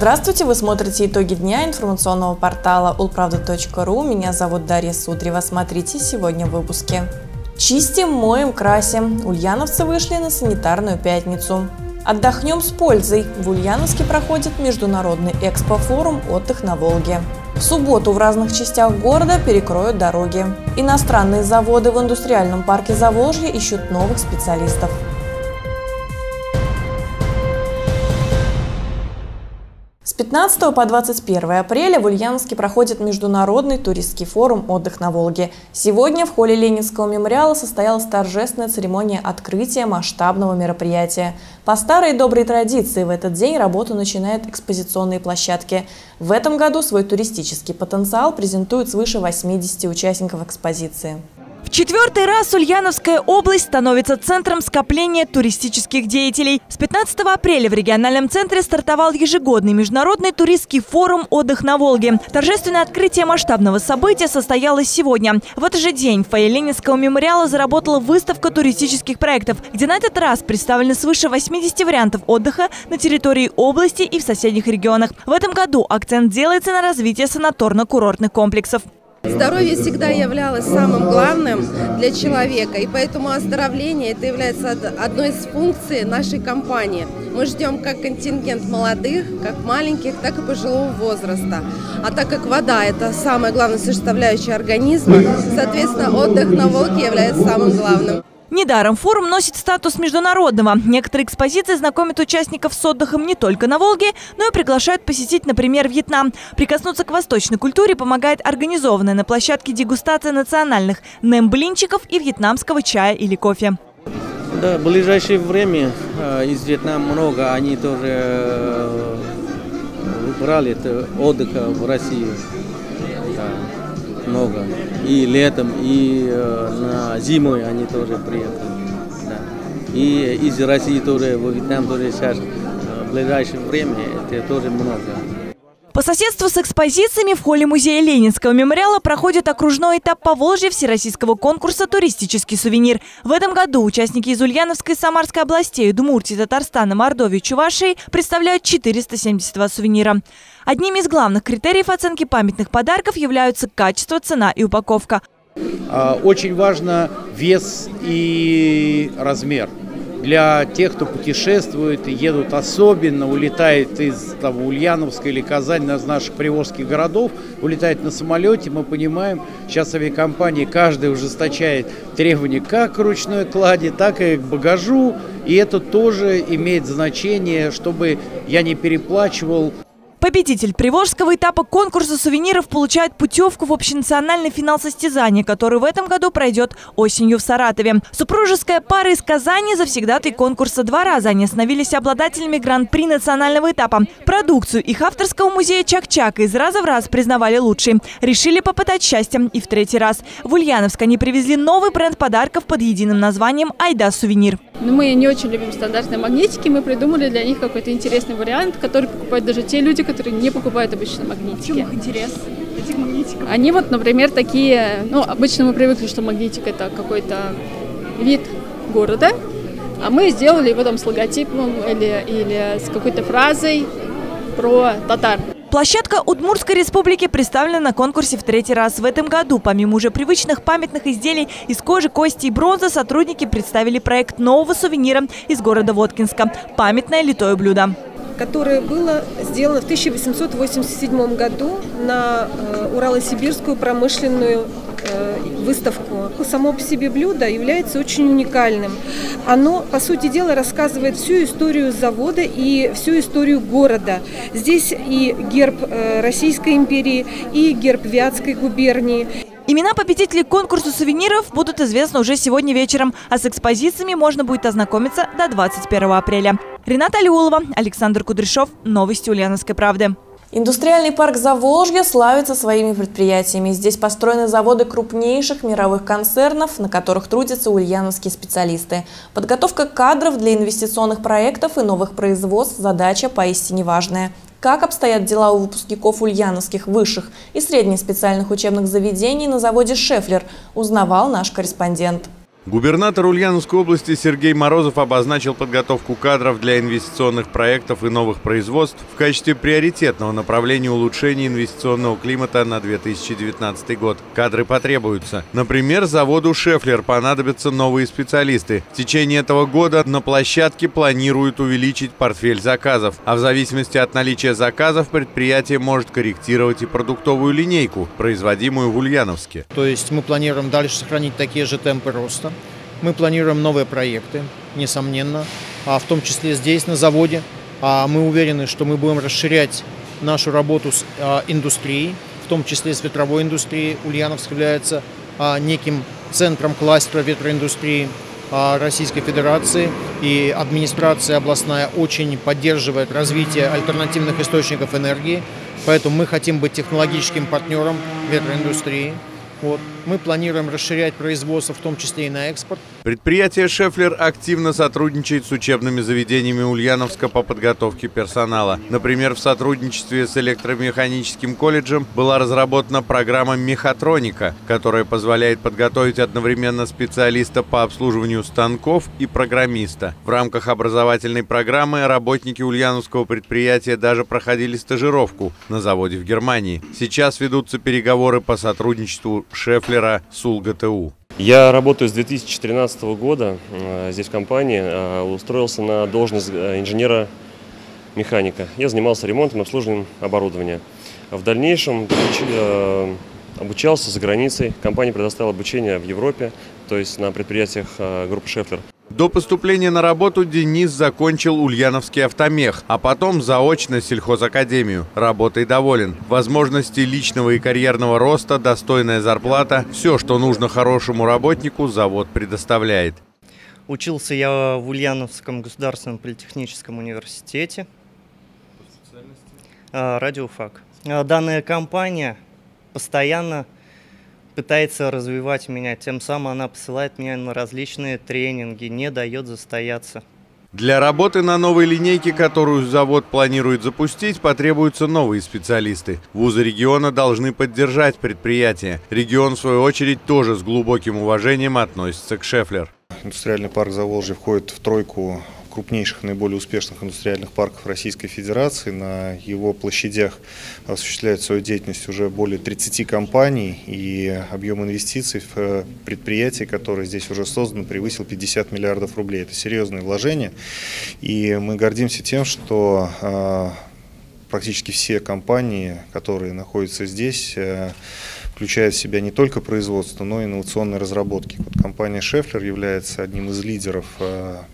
Здравствуйте, вы смотрите итоги дня информационного портала ulpravda.ru. Меня зовут Дарья Судрева. Смотрите сегодня в выпуске. Чистим, моем, красим. Ульяновцы вышли на санитарную пятницу. Отдохнем с пользой. В Ульяновске проходит международный экспо-форум «Отдых на Волге». В субботу в разных частях города перекроют дороги. Иностранные заводы в индустриальном парке Заволжье ищут новых специалистов. С 15 по 21 апреля в Ульяновске проходит международный туристский форум «Отдых на Волге». Сегодня в холле Ленинского мемориала состоялась торжественная церемония открытия масштабного мероприятия. По старой доброй традиции в этот день работу начинают экспозиционные площадки. В этом году свой туристический потенциал презентуют свыше 80 участников экспозиции. В четвертый раз Ульяновская область становится центром скопления туристических деятелей. С 15 апреля в региональном центре стартовал ежегодный международный туристский форум «Отдых на Волге». Торжественное открытие масштабного события состоялось сегодня. В этот же день в фойе Ленинского мемориала заработала выставка туристических проектов, где на этот раз представлены свыше 80 вариантов отдыха на территории области и в соседних регионах. В этом году акцент делается на развитие санаторно-курортных комплексов. Здоровье всегда являлось самым главным для человека, и поэтому оздоровление – это является одной из функций нашей компании. Мы ждем как контингент молодых, как маленьких, так и пожилого возраста. А так как вода – это самая главная составляющая организма, соответственно, отдых на Волге является самым главным. Недаром форум носит статус международного. Некоторые экспозиции знакомят участников с отдыхом не только на Волге, но и приглашают посетить, например, Вьетнам. Прикоснуться к восточной культуре помогает организованная на площадке дегустация национальных нэм-блинчиков и вьетнамского чая или кофе. Да, в ближайшее время из Вьетнама много, они тоже брали отдых в России. Много. И летом, и на зимой они тоже приехали. Да. И из России тоже, во Вьетнам тоже сейчас, в ближайшее время, это тоже много. По соседству с экспозициями в холле музея Ленинского мемориала проходит окружной этап Поволжья всероссийского конкурса «Туристический сувенир». В этом году участники из Ульяновской и Самарской областей, Удмуртии, Татарстана, Мордовии, Чувашии представляют 472 сувенира. Одним из главных критериев оценки памятных подарков являются качество, цена и упаковка. Очень важно вес и размер. Для тех, кто путешествует и едут особенно, улетает из Ульяновска или Казани, из наших приволжских городов, улетает на самолете, мы понимаем, сейчас авиакомпании каждая ужесточает требования как к ручной кладе, так и к багажу. И это тоже имеет значение, чтобы я не переплачивал. Победитель приволжского этапа конкурса сувениров получает путевку в общенациональный финал состязания, который в этом году пройдет осенью в Саратове. Супружеская пара из Казани, завсегдатой конкурса два раза, они становились обладателями гран-при национального этапа. Продукцию их авторского музея «Чак-Чак» из раза в раз признавали лучшей. Решили попытать счастьем и в третий раз. В Ульяновск они привезли новый бренд подарков под единым названием «Айда сувенир». Мы не очень любим стандартные магнитики, мы придумали для них какой-то интересный вариант, который покупают даже те люди, которые не покупают обычно магнитики. В чем интерес этих магнитиков? Они вот, например, такие, ну, обычно мы привыкли, что магнитик – это какой-то вид города, а мы сделали его там с логотипом или с какой-то фразой про татар. Площадка Удмуртской республики представлена на конкурсе в третий раз. В этом году, помимо уже привычных памятных изделий из кожи, кости и бронзы, сотрудники представили проект нового сувенира из города Воткинска – памятное литое блюдо, которое было сделано в 1887 году на Урало-Сибирскую промышленную выставку. Само по себе блюдо является очень уникальным. Оно, по сути дела, рассказывает всю историю завода и всю историю города. Здесь и герб Российской империи, и герб Вятской губернии. Имена победителей конкурса сувениров будут известны уже сегодня вечером, а с экспозициями можно будет ознакомиться до 21 апреля. Рената Алиулова, Александр Кудряшов. Новости Ульяновской правды. Индустриальный парк Заволжье славится своими предприятиями. Здесь построены заводы крупнейших мировых концернов, на которых трудятся ульяновские специалисты. Подготовка кадров для инвестиционных проектов и новых производств – задача поистине важная. Как обстоят дела у выпускников ульяновских высших и среднеспециальных учебных заведений на заводе «Шеффлер», узнавал наш корреспондент. Губернатор Ульяновской области Сергей Морозов обозначил подготовку кадров для инвестиционных проектов и новых производств в качестве приоритетного направления улучшения инвестиционного климата на 2019 год. Кадры потребуются. Например, заводу «Шеффлер» понадобятся новые специалисты. В течение этого года на площадке планируют увеличить портфель заказов, а в зависимости от наличия заказов предприятие может корректировать и продуктовую линейку, производимую в Ульяновске. То есть мы планируем дальше сохранить такие же темпы роста. Мы планируем новые проекты, несомненно, в том числе здесь, на заводе. Мы уверены, что мы будем расширять нашу работу с индустрией, в том числе с ветровой индустрией. Ульяновск является неким центром кластера ветроиндустрии Российской Федерации. И администрация областная очень поддерживает развитие альтернативных источников энергии. Поэтому мы хотим быть технологическим партнером ветроиндустрии. Мы планируем расширять производство, в том числе и на экспорт. Предприятие «Шеффлер» активно сотрудничает с учебными заведениями Ульяновска по подготовке персонала. Например, в сотрудничестве с электромеханическим колледжем была разработана программа «Мехатроника», которая позволяет подготовить одновременно специалиста по обслуживанию станков и программиста. В рамках образовательной программы работники ульяновского предприятия даже проходили стажировку на заводе в Германии. Сейчас ведутся переговоры по сотрудничеству «Шеффлера» с УЛГТУ. Я работаю с 2013 года здесь в компании, устроился на должность инженера-механика. Я занимался ремонтом и обслуживанием оборудования. В дальнейшем обучался за границей. Компания предоставила обучение в Европе, то есть на предприятиях группы «Шеффлер». До поступления на работу Денис закончил Ульяновский автомех, а потом заочно сельхозакадемию. Работой доволен. Возможности личного и карьерного роста, достойная зарплата – все, что нужно хорошему работнику, завод предоставляет. Учился я в Ульяновском государственном политехническом университете. Радиофак. Данная компания постоянно пытается развивать меня, тем самым она посылает меня на различные тренинги, не дает застояться. Для работы на новой линейке, которую завод планирует запустить, потребуются новые специалисты. Вузы региона должны поддержать предприятие. Регион, в свою очередь, тоже с глубоким уважением относится к «Шеффлер». Индустриальный парк «Заволжье» входит в тройку крупнейших, наиболее успешных индустриальных парков Российской Федерации. На его площадях осуществляет свою деятельность уже более 30 компаний, и объем инвестиций в предприятия, которые здесь уже созданы, превысил 50 миллиардов рублей. Это серьезные вложения, и мы гордимся тем, что практически все компании, которые находятся здесь, включает в себя не только производство, но и инновационные разработки. Компания «Шеффлер» является одним из лидеров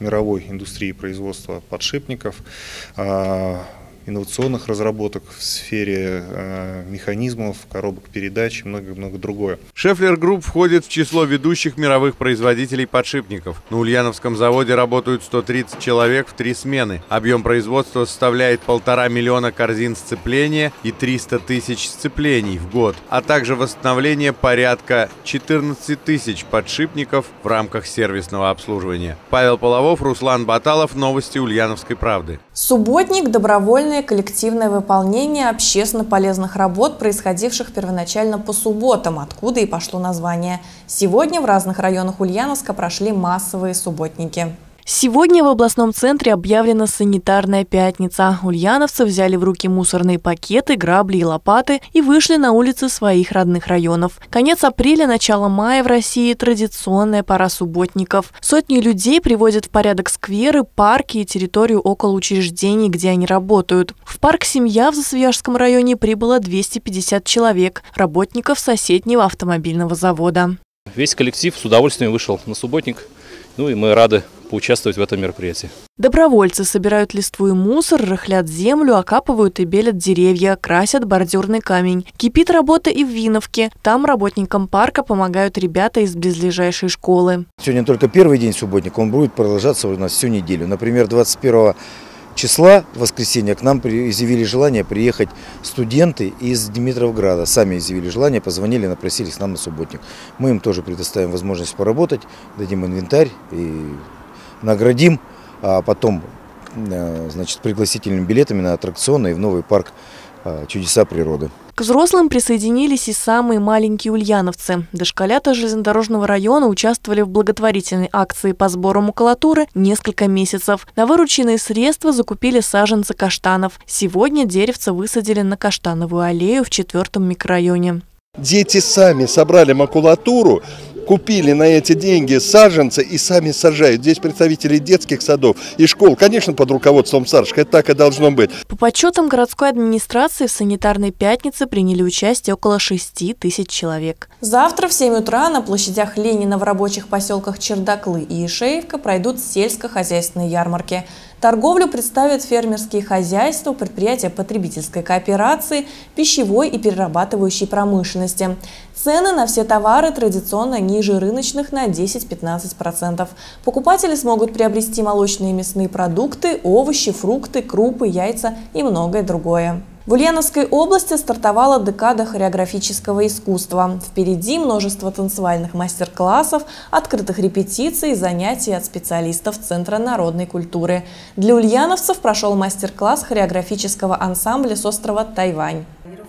мировой индустрии производства подшипников, инновационных разработок в сфере механизмов, коробок передач и много-много другое. «Шеффлер Групп» входит в число ведущих мировых производителей подшипников. На Ульяновском заводе работают 130 человек в 3 смены. Объем производства составляет 1,5 миллиона корзин сцепления и 300 тысяч сцеплений в год, а также восстановление порядка 14 тысяч подшипников в рамках сервисного обслуживания. Павел Половов, Руслан Баталов, новости Ульяновской правды. Субботник — добровольный коллективное выполнение общественно полезных работ, происходивших первоначально по субботам, откуда и пошло название. Сегодня в разных районах Ульяновска прошли массовые субботники. Сегодня в областном центре объявлена санитарная пятница. Ульяновцы взяли в руки мусорные пакеты, грабли и лопаты и вышли на улицы своих родных районов. Конец апреля, начало мая в России – традиционная пора субботников. Сотни людей приводят в порядок скверы, парки и территорию около учреждений, где они работают. В парк «Семья» в Засвияжском районе прибыло 250 человек – работников соседнего автомобильного завода. Весь коллектив с удовольствием вышел на субботник. И мы рады поучаствовать в этом мероприятии. Добровольцы собирают листву и мусор, рыхлят землю, окапывают и белят деревья, красят бордюрный камень. Кипит работа и в Виновке. Там работникам парка помогают ребята из близлежащей школы. Сегодня только первый день субботника, он будет продолжаться у нас всю неделю. Например, 21 числа, в воскресенье, к нам изъявили желание приехать студенты из Дмитровграда. Сами изъявили желание, позвонили, напросились к нам на субботник. Мы им тоже предоставим возможность поработать, дадим инвентарь и наградим, а потом, пригласительными билетами на аттракционы и в новый парк чудеса природы. К взрослым присоединились и самые маленькие ульяновцы. Дошколята железнодорожного района участвовали в благотворительной акции по сбору макулатуры несколько месяцев. На вырученные средства закупили саженцы каштанов. Сегодня деревца высадили на Каштановую аллею в 4-м микрорайоне. Дети сами собрали макулатуру, купили на эти деньги саженцы и сами сажают. Здесь представители детских садов и школ, конечно, под руководством Саршка. Это так и должно быть. По подсчетам городской администрации в санитарной пятнице приняли участие около 6000 человек. Завтра в 7 утра на площадях Ленина в рабочих поселках Чердаклы и Ишеевка пройдут сельскохозяйственные ярмарки. Торговлю представят фермерские хозяйства, предприятия потребительской кооперации, пищевой и перерабатывающей промышленности. Цены на все товары традиционно ниже рыночных на 10-15%. Покупатели смогут приобрести молочные и мясные продукты, овощи, фрукты, крупы, яйца и многое другое. В Ульяновской области стартовала декада хореографического искусства. Впереди множество танцевальных мастер-классов, открытых репетиций и занятий от специалистов Центра народной культуры. Для ульяновцев прошел мастер-класс хореографического ансамбля с острова Тайвань.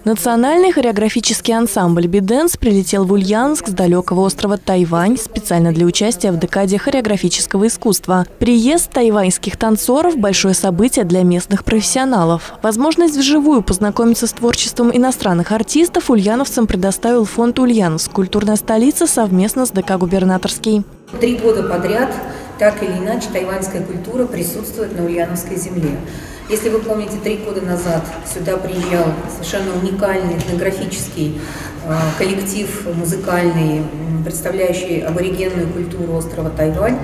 Национальный хореографический ансамбль B-Dance прилетел в Ульяновск с далекого острова Тайвань специально для участия в декаде хореографического искусства. Приезд тайваньских танцоров – большое событие для местных профессионалов. Возможность вживую познакомиться с творчеством иностранных артистов ульяновцам предоставил фонд «Ульяновск. Культурная столица» совместно с ДК «Губернаторский». 3 года подряд так или иначе тайваньская культура присутствует на ульяновской земле. Если вы помните, 3 года назад сюда приезжал совершенно уникальный этнографический коллектив музыкальный, представляющий аборигенную культуру острова Тайвань,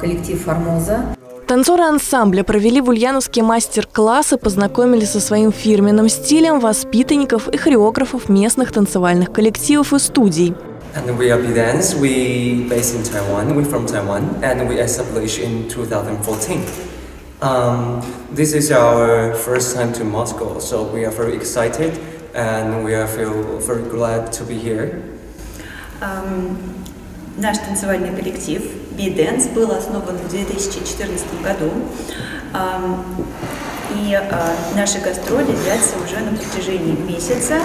коллектив «Формоза». Танцоры ансамбля провели в Ульяновске мастер-классы, познакомили со своим фирменным стилем воспитанников и хореографов местных танцевальных коллективов и студий. And we are B-Dance, we based in Taiwan, we're from Taiwan, and we established in 2014. This is our first time to Moscow, so we are very excited and we are feel very glad to be here. Наш танцевальный коллектив B-Dance был основан в 2014 году, и наши гастроли длятся уже на протяжении месяца.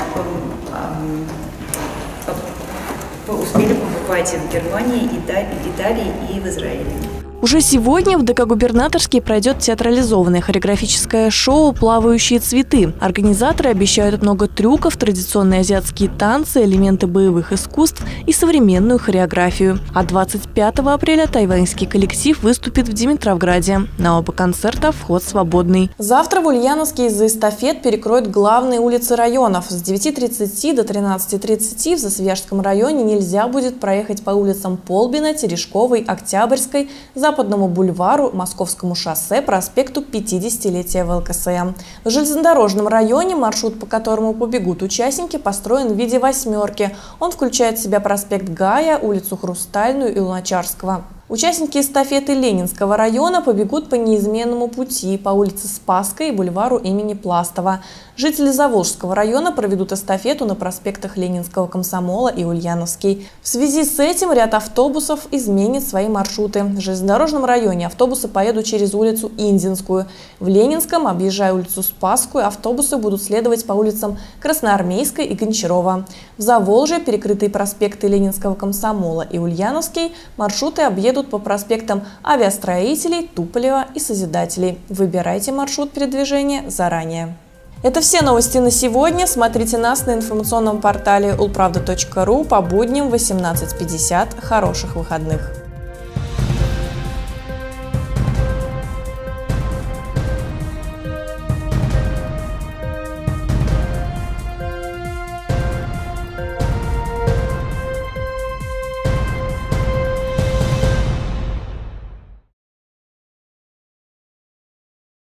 Успели побывать в Германии, Италии и в Израиле. Уже сегодня в ДК «Губернаторский» пройдет театрализованное хореографическое шоу «Плавающие цветы». Организаторы обещают много трюков, традиционные азиатские танцы, элементы боевых искусств и современную хореографию. А 25 апреля тайваньский коллектив выступит в Дмитровграде. На оба концерта вход свободный. Завтра в Ульяновске из-за эстафет перекроют главные улицы районов. С 9:30 до 13:30 в Засвияжском районе нельзя будет проехать по улицам Полбина, Терешковой, Октябрьской, Западному бульвару, Московскому шоссе, проспекту 50-летия ВЛКСМ. В железнодорожном районе маршрут, по которому побегут участники, построен в виде восьмерки. Он включает в себя проспект Гая, улицу Хрустальную и Луначарского. Участники эстафеты Ленинского района побегут по неизменному пути по улице Спасской и бульвару имени Пластова. Жители Заволжского района проведут эстафету на проспектах Ленинского комсомола и Ульяновский. В связи с этим ряд автобусов изменит свои маршруты. В железнодорожном районе автобусы поедут через улицу Индинскую. В Ленинском, объезжая улицу Спасскую, автобусы будут следовать по улицам Красноармейской и Гончарова. В Заволжье перекрытые проспекты Ленинского комсомола и Ульяновский маршруты объедут по проспектам Авиастроителей, Туполева и Созидателей. Выбирайте маршрут передвижения заранее. Это все новости на сегодня. Смотрите нас на информационном портале ulpravda.ru по будням в 18:50. Хороших выходных!